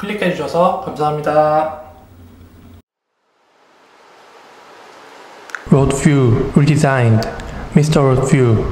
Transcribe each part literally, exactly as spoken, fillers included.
클릭해주셔서 감사합니다. Road View redesigned. 미스터 Road View.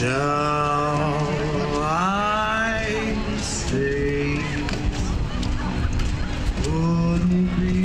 Shall I stay? Wouldn't be